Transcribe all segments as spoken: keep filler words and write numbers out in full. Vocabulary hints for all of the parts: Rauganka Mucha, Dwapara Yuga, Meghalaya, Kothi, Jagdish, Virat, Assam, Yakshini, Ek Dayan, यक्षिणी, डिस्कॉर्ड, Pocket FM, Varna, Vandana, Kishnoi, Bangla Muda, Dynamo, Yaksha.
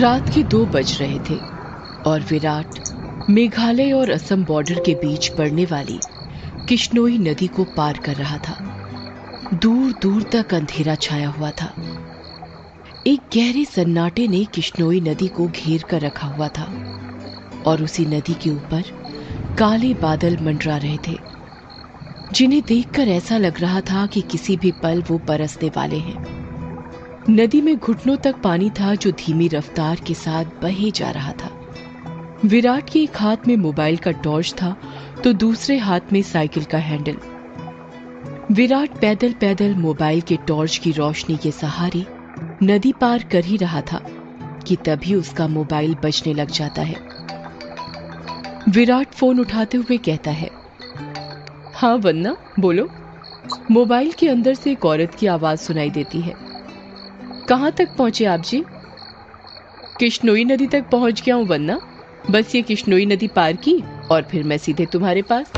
रात के दो बज रहे थे और विराट मेघालय और असम बॉर्डर के बीच पड़ने वाली किश्नोई नदी को पार कर रहा था। दूर दूर तक अंधेरा छाया हुआ था। एक गहरे सन्नाटे ने किश्नोई नदी को घेर कर रखा हुआ था और उसी नदी के ऊपर काले बादल मंडरा रहे थे, जिन्हें देखकर ऐसा लग रहा था कि किसी भी पल वो बरसने वाले हैं। नदी में घुटनों तक पानी था जो धीमी रफ्तार के साथ बहे जा रहा था। विराट के एक हाथ में मोबाइल का टॉर्च था तो दूसरे हाथ में साइकिल का हैंडल। विराट पैदल पैदल मोबाइल के टॉर्च की रोशनी के सहारे नदी पार कर ही रहा था कि तभी उसका मोबाइल बजने लग जाता है। विराट फोन उठाते हुए कहता है, हाँ वंदना बोलो। मोबाइल के अंदर से एक औरत की आवाज सुनाई देती है, कहाँ तक पहुंचे आप जी? किश्नोई नदी तक पहुंच गया हूँ वंदना, बस ये किश्नोई नदी पार की और फिर मैं सीधे तुम्हारे पास।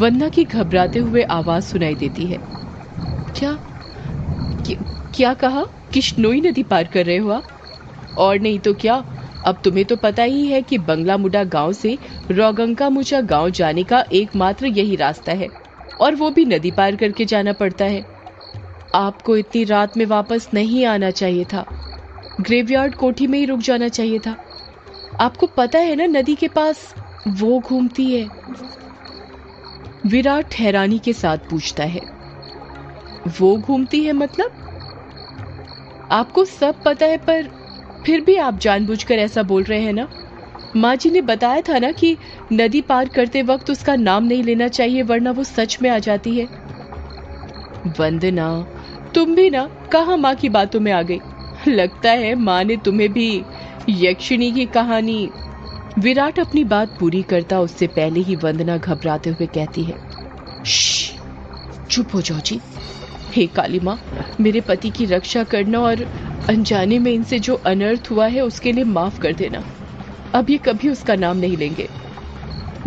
वंदना की घबराते हुए आवाज सुनाई देती है, क्या क्या, क्या कहा? किश्नोई नदी पार कर रहे हो आप? और नहीं तो क्या, अब तुम्हें तो पता ही है कि बंगला मुडा गांव से रौगंका मुचा गांव जाने का एकमात्र यही रास्ता है और वो भी नदी पार करके जाना पड़ता है। आपको इतनी रात में वापस नहीं आना चाहिए था, ग्रेवयार्ड कोठी में ही रुक जाना चाहिए था। आपको पता है ना नदी के पास वो घूमती है। विराट हैरानी के साथ पूछता है, वो घूमती है मतलब? आपको सब पता है पर फिर भी आप जानबूझकर ऐसा बोल रहे हैं ना। माँ जी ने बताया था ना कि नदी पार करते वक्त उसका नाम नहीं लेना चाहिए वरना वो सच में आ जाती है। वंदना तुम भी ना कहाँ माँ की बातों में आ गई। लगता है माँ ने तुम्हें भी यक्षिणी की कहानी। विराट अपनी बात पूरी करता उससे पहले ही वंदना घबराते हुए कहती है, चुप हो जाओ जी। हे काली माँ, मेरे पति की रक्षा करना और अनजाने में इनसे जो अनर्थ हुआ है उसके लिए माफ कर देना। अब ये कभी उसका नाम नहीं लेंगे।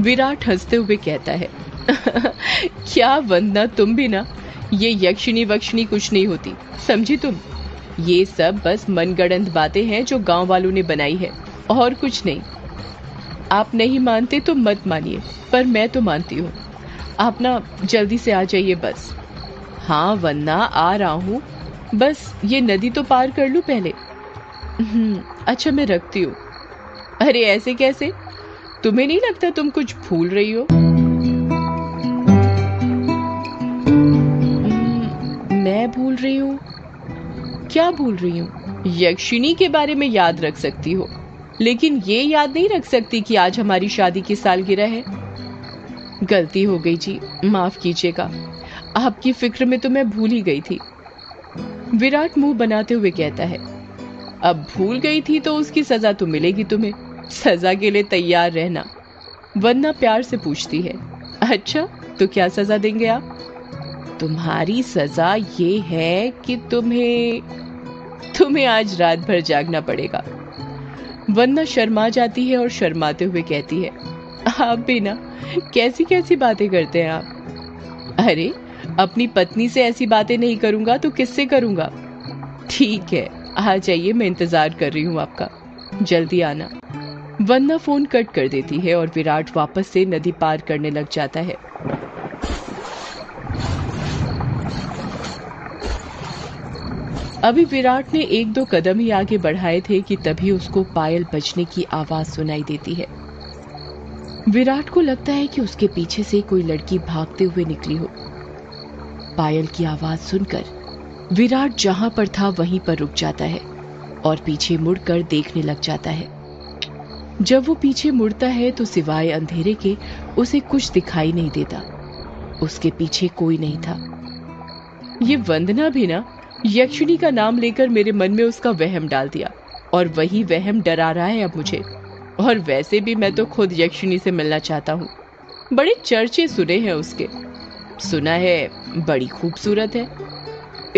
विराट हंसते हुए कहता है, क्या वंदना तुम भी ना, ये यक्षिणी वक्षिणी कुछ नहीं होती समझी तुम। ये सब बस मनगढ़ंत बातें हैं जो गांव वालों ने बनाई है और कुछ नहीं। आप नहीं मानते तो मत मानिए पर मैं तो मानती हूँ। आप ना जल्दी से आ जाइए बस। हाँ वंदना आ रहा हूँ, बस ये नदी तो पार कर लूँ पहले। अच्छा मैं रखती हूँ। अरे ऐसे कैसे, तुम्हें नहीं लगता तुम कुछ भूल रही हो? मैं भूल रही हूँ? क्या भूल रही हूँ? यक्षिणी के बारे में याद रख सकती हो लेकिन ये याद नहीं रख सकती कि आज हमारी शादी की सालगिरह है। गलती हो गई जी, माफ कीजिएगा। आपकी फिक्र में तो मैं भूल ही गई थी। विराट मुंह बनाते हुए कहता है, अब भूल गई थी तो उसकी सजा तो मिलेगी तुम्हें, सजा के लिए तैयार रहना। वरना प्यार से पूछती है, अच्छा तो क्या सजा देंगे आप? तुम्हारी सजा ये है कि तुम्हें तुम्हें आज रात भर जागना पड़ेगा। वरना शर्मा जाती है और शर्माते हुए कहती है, आप भी ना कैसी कैसी बातें करते हैं आप। अरे अपनी पत्नी से ऐसी बातें नहीं करूंगा तो किससे करूंगा? ठीक है आ जाइए, मैं इंतजार कर रही हूँ आपका, जल्दी आना। वंदना फोन कट कर देती है और विराट वापस से नदी पार करने लग जाता है। अभी विराट ने एक दो कदम ही आगे बढ़ाए थे कि तभी उसको पायल बजने की आवाज सुनाई देती है। विराट को लगता है कि उसके पीछे से कोई लड़की भागते हुए निकली हो। पायल की आवाज सुनकर विराट जहां पर था वहीं पर रुक जाता है और पीछे मुड़कर देखने लग जाता है। जब वो पीछे मुड़ता है तो सिवाय अंधेरे के उसे कुछ दिखाई नहीं देता। उसके पीछे कोई नहीं था। ये वंदना भी ना यक्षिणी का नाम लेकर मेरे मन में उसका वहम डाल दिया और वही वहम डरा रहा है अब मुझे। और वैसे भी मैं तो खुद यक्षिणी से मिलना चाहता हूँ, बड़े चर्चे सुने हैं उसके, सुना है बड़ी खूबसूरत है।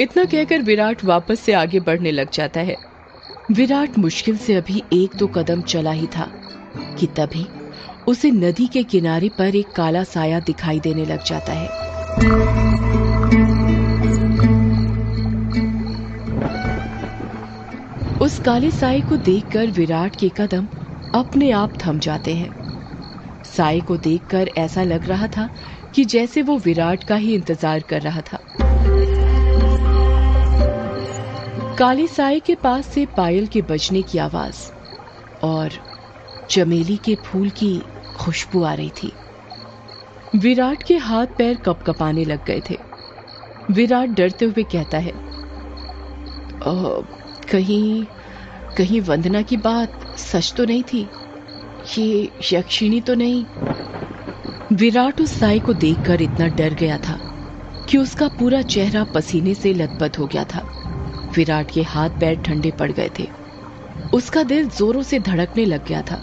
इतना कहकर विराट वापस से आगे बढ़ने लग जाता है। विराट मुश्किल से अभी एक दो कदम चला ही था कि तभी उसे नदी के किनारे पर एक काला साया दिखाई देने लग जाता है। उस काले साए को देखकर विराट के कदम अपने आप थम जाते हैं। साए को देखकर ऐसा लग रहा था कि जैसे वो विराट का ही इंतजार कर रहा था। काले साए के पास से पायल के बजने की आवाज और चमेली के फूल की खुशबू आ रही थी। विराट के हाथ पैर कपकपाने लग गए थे। विराट डरते हुए कहता है, ओ, कहीं कहीं वंदना की बात सच तो नहीं थी? ये यक्षिणी तो नहीं? विराट उस साई को देखकर इतना डर गया था कि उसका पूरा चेहरा पसीने से लथपथ हो गया था। विराट के हाथ पैर ठंडे पड़ गए थे। उसका दिल जोरों से धड़कने लग गया था।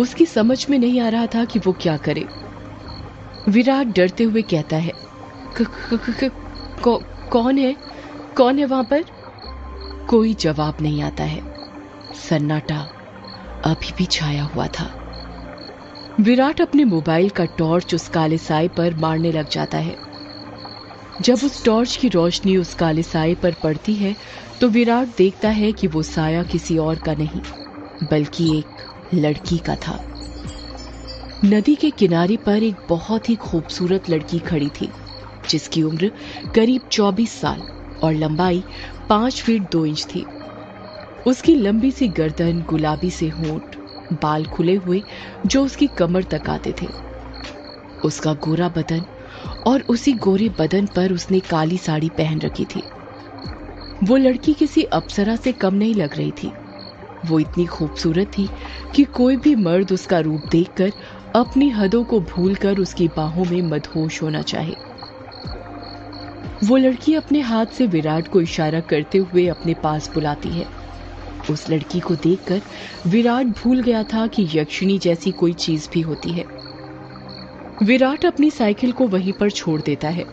उसकी समझ में नहीं आ रहा था कि वो क्या करे। विराट डरते हुए कहता है, क, क, क, क, कौ, कौन है कौन है वहां पर? कोई जवाब नहीं आता है। सन्नाटा अभी भी छाया हुआ था। विराट अपने मोबाइल का टॉर्च उस काले साए पर मारने लग जाता है। जब उस टॉर्च की रोशनी उस काले साए पर पड़ती है तो विराट देखता है कि वो साया किसी और का नहीं बल्कि एक लड़की का था। नदी के किनारे पर एक बहुत ही खूबसूरत लड़की खड़ी थी जिसकी उम्र करीब चौबीस साल और लंबाई पांच फीट दो इंच थी। उसकी लंबी सी गर्दन, गुलाबी से होंठ, बाल खुले हुए जो उसकी कमर तक आते थे, उसका गोरा बदन, और उसी गोरे बदन पर उसने काली साड़ी पहन रखी थी। वो लड़की किसी अप्सरा से कम नहीं लग रही थी। वो इतनी खूबसूरत थी कि कोई भी मर्द उसका रूप देखकर अपनी हदों को भूलकर उसकी बाहों में मदहोश होना चाहे। वो लड़की अपने हाथ से विराट को इशारा करते हुए अपने पास बुलाती है। उस लड़की को देखकर विराट भूल गया था कि यक्षिणी जैसी कोई चीज भी होती है। विराट अपनी साइकिल को वहीं पर छोड़ देता है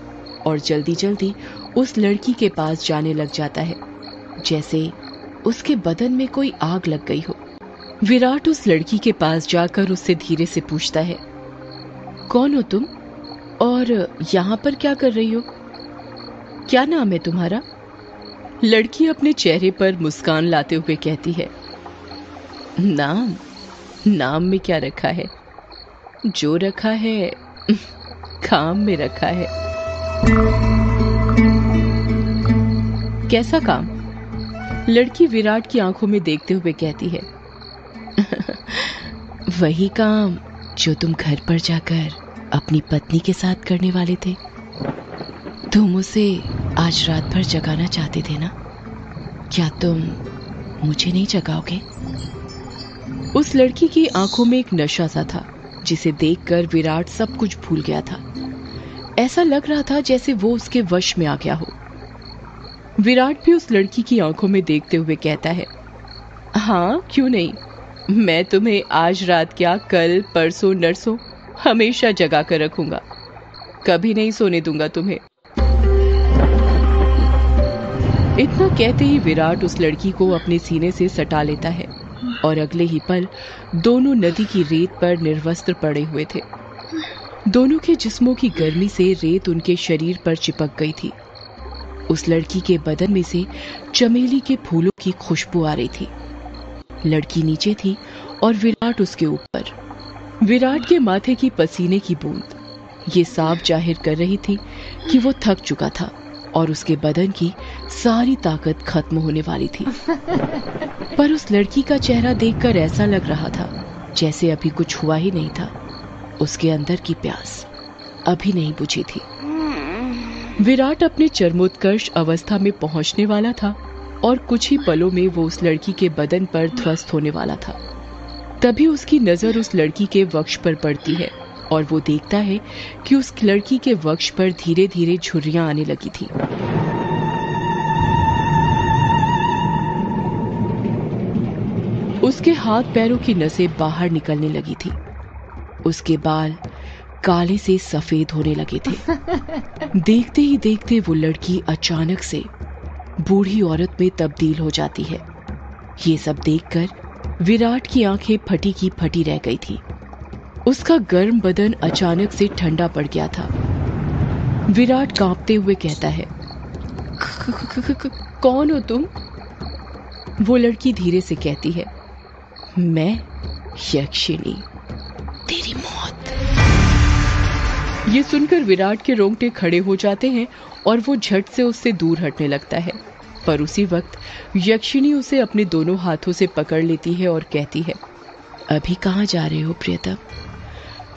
और जल्दी जल्दी उस लड़की के पास जाने लग जाता है, जैसे उसके बदन में कोई आग लग गई हो। विराट उस लड़की के पास जाकर उससे धीरे से पूछता है, कौन हो तुम और यहाँ पर क्या कर रही हो? क्या नाम है तुम्हारा? लड़की अपने चेहरे पर मुस्कान लाते हुए कहती है, नाम नाम में क्या रखा है, जो रखा है काम में रखा है। कैसा काम? लड़की विराट की आंखों में देखते हुए कहती है, वही काम जो तुम घर पर जाकर अपनी पत्नी के साथ करने वाले थे। तुम उसे आज रात भर जगाना चाहते थे ना? क्या तुम मुझे नहीं जगाओगे? उस लड़की की आंखों में एक नशा सा था जिसे देखकर विराट सब कुछ भूल गया था। ऐसा लग रहा था जैसे वो उसके वश में आ गया हो। विराट भी उस लड़की की आंखों में देखते हुए कहता है, हाँ क्यों नहीं, मैं तुम्हें आज रात क्या कल परसों नरसों हमेशा जगा कर रखूंगा, कभी नहीं सोने दूंगा तुम्हें। इतना कहते ही विराट उस लड़की को अपने सीने से सटा लेता है और अगले ही पल दोनों नदी की रेत पर निर्वस्त्र पड़े हुए थे। दोनों के जिस्मों की गर्मी से रेत उनके शरीर पर चिपक गई थी। उस लड़की के बदन में से चमेली के फूलों की खुशबू आ रही थी। लड़की नीचे थी और विराट उसके ऊपर। विराट के माथे की पसीने की बूंद ये साफ जाहिर कर रही थी कि वो थक चुका था और उसके बदन की सारी ताकत खत्म होने वाली थी। पर उस लड़की का चेहरा देखकर ऐसा लग रहा था जैसे अभी कुछ हुआ ही नहीं था। उसके अंदर की प्यास अभी नहीं बुझी थी। विराट अपने चरमोत्कर्ष अवस्था में पहुंचने वाला था और कुछ ही पलों में वो उस लड़की के बदन पर ध्वस्त होने वाला था। तभी उसकी नजर उस लड़की के वक्ष पर पड़ती है और वो देखता है कि उस लड़की के वक्ष पर धीरे धीरे झुर्रियां आने लगी थी। उसके हाथ पैरों की नसें बाहर निकलने लगी थी। उसके बाल काले से सफेद होने लगे थे। देखते ही देखते वो लड़की अचानक से बूढ़ी औरत में तब्दील हो जाती है। ये सब देखकर विराट की आंखें फटी की फटी रह गई थी। उसका गर्म बदन अचानक से ठंडा पड़ गया था। विराट कांपते हुए कहता है, कौन हो तुम? वो लड़की धीरे से कहती है, मैं यक्षिणी, तेरी मौत। ये सुनकर विराट के रोंगटे खड़े हो जाते हैं और वो झट से उससे दूर हटने लगता है, पर उसी वक्त यक्षिणी उसे अपने दोनों हाथों से पकड़ लेती है और कहती है, अभी कहाँ जा रहे हो प्रियतम?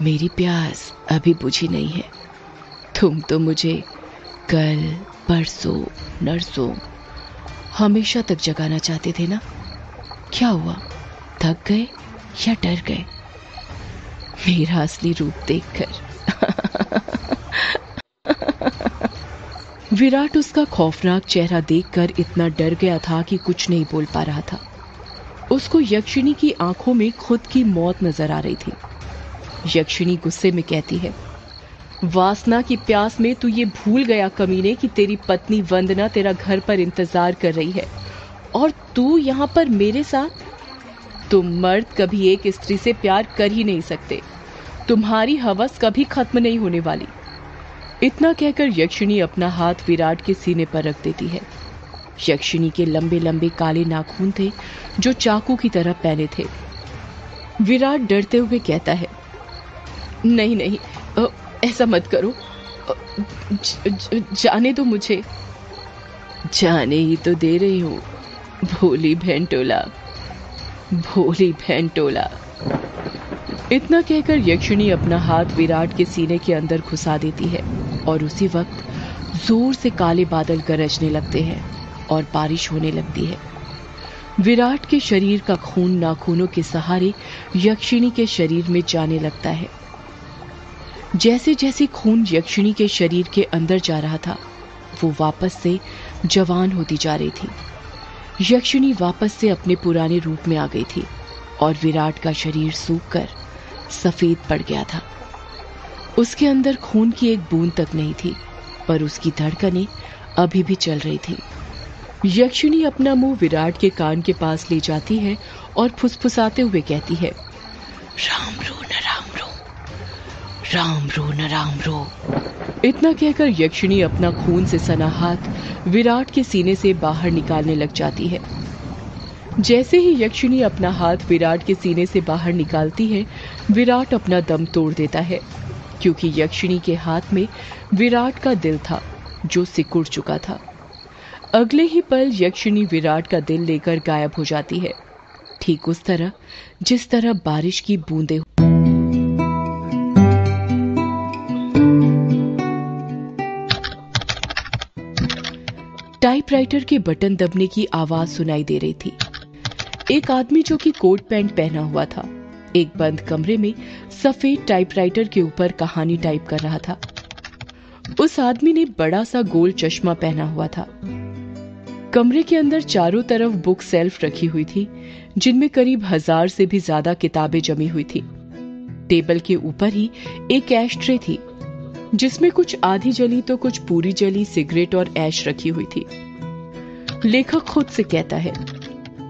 मेरी प्यास अभी बुझी नहीं है। तुम तो मुझे कल परसों नरसों हमेशा तक जगाना चाहते थे ना, क्या हुआ? थक गए या डर गए मेरा असली रूप देखकर? विराट उसका खौफनाक चेहरा देखकर इतना डर गया था कि कुछ नहीं बोल पा रहा था। उसको यक्षिणी की आंखों में खुद की मौत नजर आ रही थी। यक्षिणी गुस्से में कहती है, वासना की प्यास में तू ये भूल गया कमीने कि तेरी पत्नी वंदना तेरा घर पर इंतजार कर रही है और तू यहाँ पर मेरे साथ। तुम मर्द कभी एक स्त्री से प्यार कर ही नहीं सकते, तुम्हारी हवस कभी खत्म नहीं होने वाली। इतना कहकर यक्षिणी अपना हाथ विराट के सीने पर रख देती है। यक्षिणी के लंबे लंबे काले नाखून थे जो चाकू की तरह पहने थे। विराट डरते हुए कहता है, नहीं नहीं अ, ऐसा मत करो, ज, ज, जाने दो मुझे। जाने ही तो दे रही हूँ भोली भेंटोला, भोली भेंटोला। इतना कहकर यक्षिणी अपना हाथ विराट के सीने के अंदर घुसा देती है और उसी वक्त जोर से काले बादल गरजने लगते हैं और बारिश होने लगती है। विराट के शरीर का खून नाखूनों के सहारे यक्षिणी के शरीर में जाने लगता है। जैसे जैसे खून यक्षिणी के शरीर के अंदर जा रहा था, वो वापस से जवान होती जा रही थी। यक्षिणी वापस से अपने पुराने रूप में आ गई थी और विराट का शरीर सूखकर सफेद पड़ गया था। उसके अंदर खून की एक बूंद तक नहीं थी, पर उसकी धड़कनें अभी भी चल रही थी। यक्षिणी अपना मुंह विराट के कान के पास ले जाती है और फुसफुसाते हुए कहती है, राम रो न राम रो, राम रो न राम रो। इतना कहकर यक्षिणी अपना खून से सना हाथ विराट के सीने से बाहर निकालने लग जाती है। जैसे ही यक्षिणी अपना हाथ विराट के सीने से बाहर निकालती है, विराट अपना दम तोड़ देता है, क्योंकि यक्षिणी के हाथ में विराट का दिल था जो सिकुड़ चुका था। अगले ही पल यक्षिणी विराट का दिल लेकर गायब हो जाती है, ठीक उस तरह जिस तरह बारिश की बूंदें। टाइपराइटर के बटन दबने की आवाज सुनाई दे रही थी। एक आदमी जो कि कोट पैंट पहना हुआ था, एक बंद कमरे में सफेद टाइपराइटर के ऊपर कहानी टाइप कर रहा था। उस आदमी ने बड़ा सा गोल चश्मा पहना हुआ था। कमरे के अंदर चारों तरफ बुक सेल्फ रखी हुई थी, जिनमें करीब हजार से भी ज्यादा किताबें जमी हुई थी। टेबल के ऊपर ही एक ऐश ट्रे थी, जिसमें कुछ आधी जली तो कुछ पूरी जली सिगरेट और ऐश रखी हुई थी। लेखक खुद से कहता है,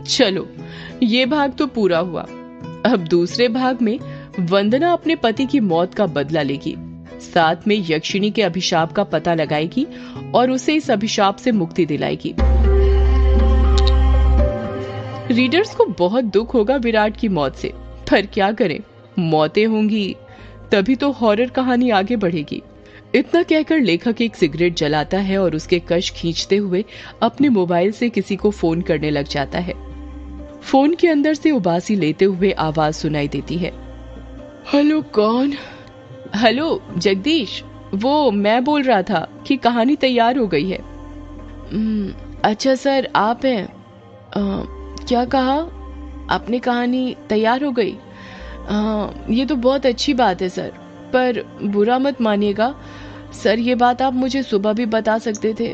चलो ये भाग तो पूरा हुआ, अब दूसरे भाग में वंदना अपने पति की मौत का बदला लेगी, साथ में यक्षिणी के अभिशाप का पता लगाएगी और उसे इस अभिशाप से मुक्ति दिलाएगी। रीडर्स को बहुत दुख होगा विराट की मौत से, पर क्या करें, मौतें होंगी तभी तो हॉरर कहानी आगे बढ़ेगी। इतना कहकर लेखक एक सिगरेट जलाता है और उसके कश खींचते हुए अपने मोबाइल से किसी को फोन करने लग जाता है। फोन के अंदर से उबासी लेते हुए आवाज सुनाई देती है, हेलो कौन? हेलो जगदीश, वो मैं बोल रहा था कि कहानी तैयार हो गई है। अच्छा सर आप हैं? क्या कहा आपने, कहानी तैयार हो गई? हाँ ये तो बहुत अच्छी बात है सर, पर बुरा मत मानिएगा सर, ये बात आप मुझे सुबह भी बता सकते थे,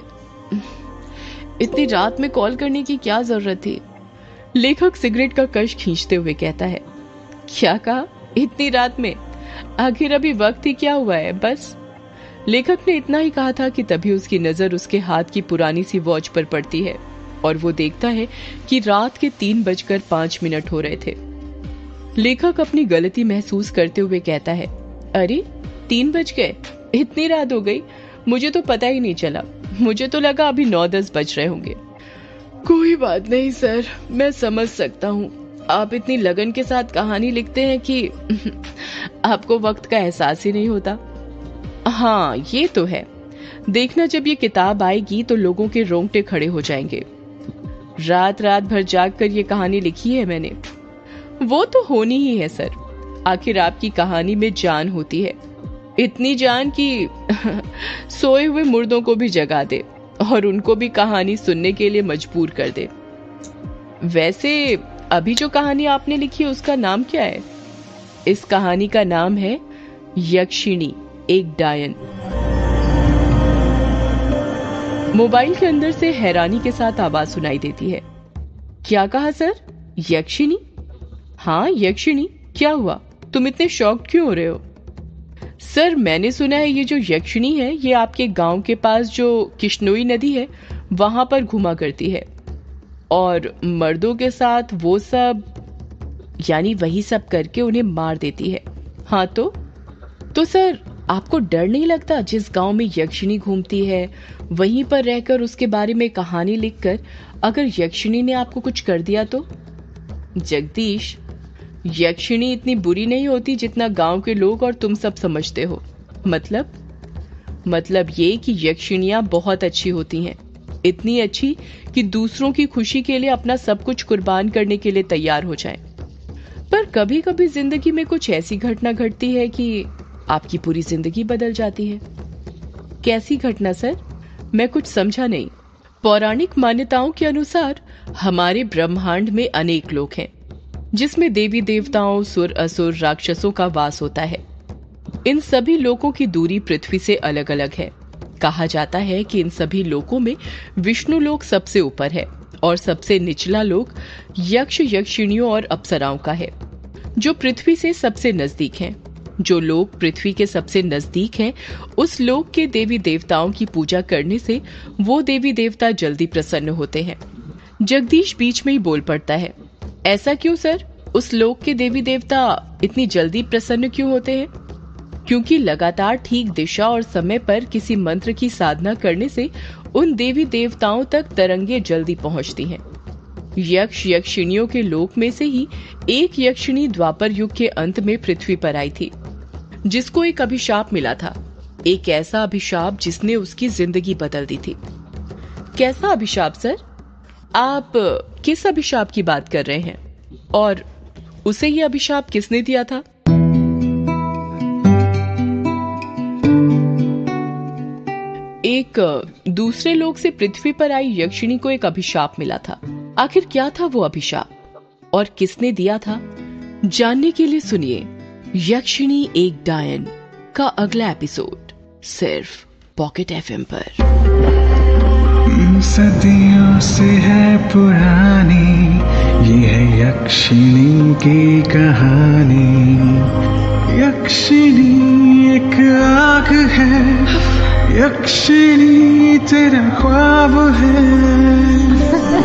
इतनी रात में कॉल करने की क्या जरूरत थी? लेखक सिगरेट का कश खींचते हुए कहता है, क्या कहा इतनी रात में, आखिर अभी वक्त ही क्या हुआ है बस। लेखक ने इतना ही कहा था कि तभी उसकी नजर उसके हाथ की पुरानी सी वॉच पर पड़ती है और वो देखता है कि रात के तीन बजकर पांच मिनट हो रहे थे। लेखक अपनी गलती महसूस करते हुए कहता है, अरे तीन बज गए, इतनी रात हो गई, मुझे तो पता ही नहीं चला, मुझे तो लगा अभी नौ दस बज रहे होंगे। कोई बात नहीं सर, मैं समझ सकता हूँ। आप इतनी लगन के साथ कहानी लिखते हैं कि आपको वक्त का एहसास ही नहीं होता। हाँ ये तो है, देखना जब ये किताब आएगी तो लोगों के रोंगटे खड़े हो जाएंगे। रात रात भर जाग कर ये कहानी लिखी है मैंने। वो तो होनी ही है सर, आखिर आपकी कहानी में जान होती है, इतनी जान कि सोए हुए मुर्दों को भी जगा दे और उनको भी कहानी सुनने के लिए मजबूर कर दे। वैसे अभी जो कहानी आपने लिखी है उसका नाम क्या है? इस कहानी का नाम है यक्षिणी एक डायन। मोबाइल के अंदर से हैरानी के साथ आवाज सुनाई देती है। क्या कहा सर? यक्षिणी? हाँ यक्षिणी। क्या हुआ, तुम इतने शॉक्ड क्यों हो रहे हो? सर मैंने सुना है ये जो यक्षिणी है ये आपके गांव के पास जो किश्नोई नदी है वहां पर घुमा करती है, और मर्दों के साथ वो सब यानी वही सब करके उन्हें मार देती है। हाँ तो तो सर आपको डर नहीं लगता? जिस गांव में यक्षिणी घूमती है वहीं पर रहकर उसके बारे में कहानी लिखकर अगर यक्षिणी ने आपको कुछ कर दिया तो? जगदीश, यक्षिणी इतनी बुरी नहीं होती जितना गांव के लोग और तुम सब समझते हो। मतलब मतलब ये कि यक्षिणियां बहुत अच्छी होती हैं, इतनी अच्छी कि दूसरों की खुशी के लिए अपना सब कुछ कुर्बान करने के लिए तैयार हो जाएं। पर कभी कभी जिंदगी में कुछ ऐसी घटना घटती है कि आपकी पूरी जिंदगी बदल जाती है। कैसी घटना सर? मैं कुछ समझा नहीं। पौराणिक मान्यताओं के अनुसार हमारे ब्रह्मांड में अनेक लोग हैं जिसमें देवी देवताओं, सुर असुर, राक्षसों का वास होता है। इन सभी लोकों की दूरी पृथ्वी से अलग अलग है। कहा जाता है कि इन सभी लोकों में विष्णु लोक सबसे ऊपर है और सबसे निचला लोक यक्ष, यक्षिणियों और अप्सराओं का है जो पृथ्वी से सबसे नजदीक हैं। जो लोग पृथ्वी के सबसे नजदीक हैं उस लोक के देवी देवताओं की पूजा करने से वो देवी देवता जल्दी प्रसन्न होते हैं। जगदीश बीच में ही बोल पड़ता है, ऐसा क्यों सर? उस लोक के देवी देवता इतनी जल्दी प्रसन्न क्यों होते हैं? क्योंकि लगातार ठीक दिशा और समय पर किसी मंत्र की साधना करने से उन देवी देवताओं तक तरंगे जल्दी पहुंचती हैं। यक्ष यक्षिणियों के लोक में से ही एक यक्षिणी द्वापर युग के अंत में पृथ्वी पर आई थी जिसको एक अभिशाप मिला था, एक ऐसा अभिशाप जिसने उसकी जिंदगी बदल दी थी। कैसा अभिशाप सर? आप किस अभिशाप की बात कर रहे हैं और उसे यह अभिशाप किसने दिया था? एक दूसरे लोक से पृथ्वी पर आई यक्षिणी को एक अभिशाप मिला था। आखिर क्या था वो अभिशाप और किसने दिया था, जानने के लिए सुनिए यक्षिणी एक डायन का अगला एपिसोड सिर्फ पॉकेट एफएम पर। सदियों से है पुरानी ये है यक्षिणी की कहानी। यक्षिणी एक आग है, यक्षिणी तेरा ख्वाब है।